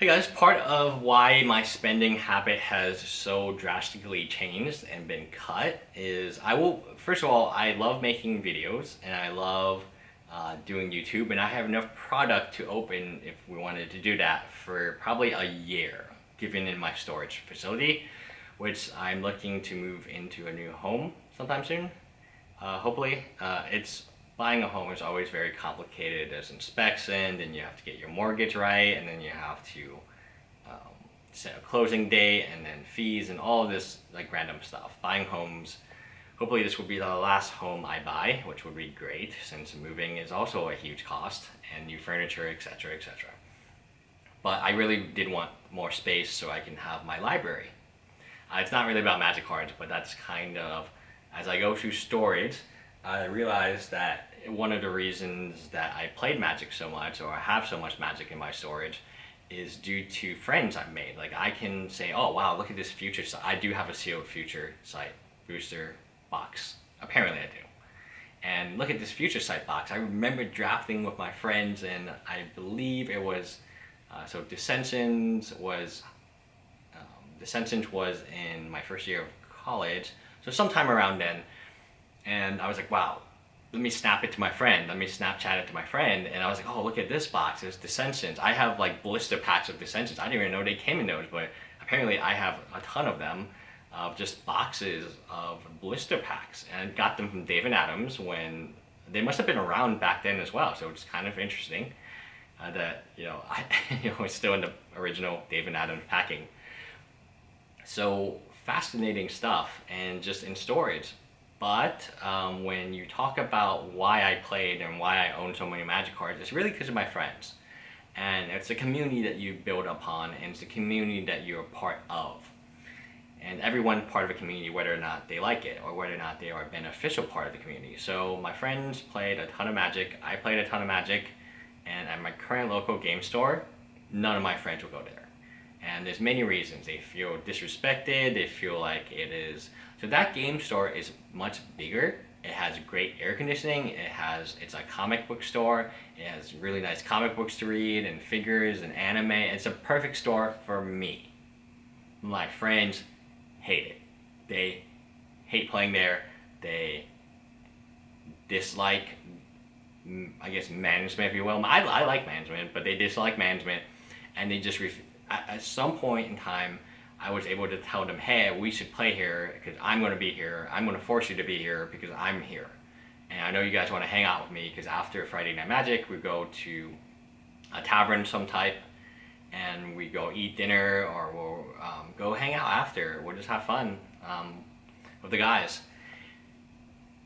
Hey guys, part of why my spending habit has so drastically changed and been cut is first of all, I love making videos and I love doing YouTube, and I have enough product to open, if we wanted to do that, for probably a year, given in my storage facility, which I'm looking to move into a new home sometime soon. Hopefully. Buying a home is always very complicated. There's inspections, and you have to get your mortgage right, and then you have to set a closing date, and then fees, and all of this like random stuff. Buying homes, hopefully this will be the last home I buy, which would be great, since moving is also a huge cost, and new furniture, etc., etc. But I really did want more space so I can have my library. It's not really about magic cards, but that's kind of, as I go through storage, I realized that one of the reasons that I played Magic so much, or I have so much Magic in my storage, is due to friends I've made. Like, I can say, oh wow, look at this future site. I do have a sealed future site booster box. Apparently I do. And look at this future site box. I remember drafting with my friends, and I believe it was, so Dissension was in my first year of college, so sometime around then. And I was like, wow, let me snap it to my friend. Let me Snapchat it to my friend. And I was like, oh, look at this box. There's Dissensions. I have like blister packs of Dissensions. I didn't even know they came in those, but apparently I have a ton of them, of just boxes of blister packs. And I got them from Dave and Adam's when they must have been around back then as well. So it's kind of interesting that, you know, it's still in the original Dave and Adam's packing. So fascinating stuff, and just in storage. But when you talk about why I played and why I own so many Magic cards, it's really because of my friends. And it's a community that you build upon, and it's a community that you're a part of. And everyone part of a community, whether or not they like it, or whether or not they are a beneficial part of the community. So my friends played a ton of Magic, I played a ton of Magic, and at my current local game store, none of my friends will go there. And there's many reasons. They feel disrespected, they feel like it is... So that game store is much bigger. It has great air conditioning, it's a comic book store, it has really nice comic books to read, and figures, and anime. It's a perfect store for me. My friends hate it. They hate playing there, they dislike, I guess, management, if you will. I like management, but they dislike management, and they just refuse. At some point in time, I was able to tell them, hey, we should play here because I'm going to be here. I'm going to force you to be here because I'm here. And I know you guys want to hang out with me, because after Friday Night Magic, we go to a tavern some type, and we go eat dinner, or we'll go hang out after. We'll just have fun with the guys.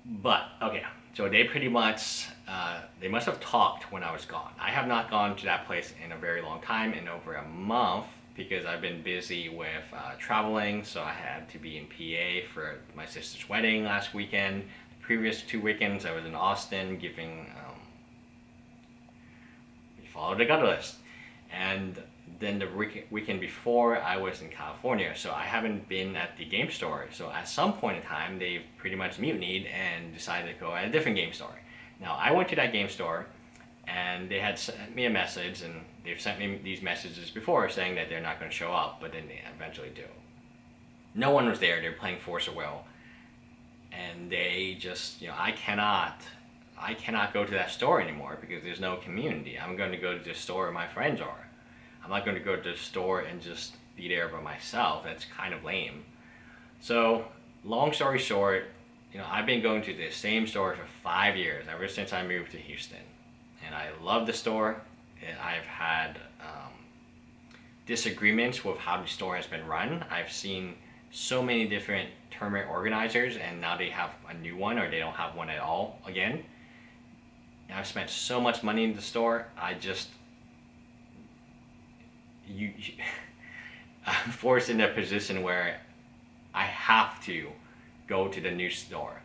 But, okay, so they pretty much... they must have talked when I was gone. I have not gone to that place in a very long time, in over a month, because I've been busy with traveling. So I had to be in PA for my sister's wedding last weekend. The previous two weekends I was in Austin giving, we followed the gutter list. And then the weekend before I was in California, so I haven't been at the game store. So at some point in time, they've pretty much mutinied and decided to go at a different game store. Now, I went to that game store, and they had sent me a message, and they've sent me these messages before saying that they're not going to show up, but then they eventually do. No one was there. They were playing Force of Will, and they just, you know, I cannot go to that store anymore because there's no community. I'm going to go to the store where my friends are. I'm not going to go to the store and just be there by myself. That's kind of lame. So, long story short, you know, I've been going to the same store for 5 years, ever since I moved to Houston. And I love the store. I've had disagreements with how the store has been run. I've seen so many different tournament organizers, and now they have a new one, or they don't have one at all again. And I've spent so much money in the store. I just... I'm forced into a position where I have to go to the new store,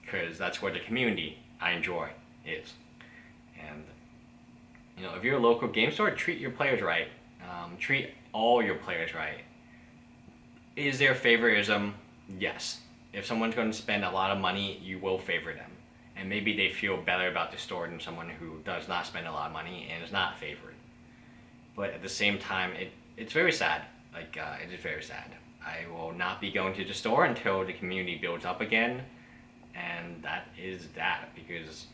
because that's where the community I enjoy is. And, you know, if you're a local game store, treat your players right. Treat all your players right. Is there favoritism? Yes. If someone's going to spend a lot of money, you will favor them. And maybe they feel better about the store than someone who does not spend a lot of money and is not favored. but at the same time, it's very sad. Like, it is very sad. I will not be going to the store until the community builds up again, and that is that, because,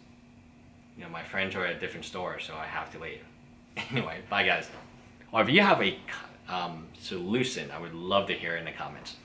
you know, my friends are at different stores, so I have to leave. Anyway, bye guys. Or if you have a solution, I would love to hear it in the comments.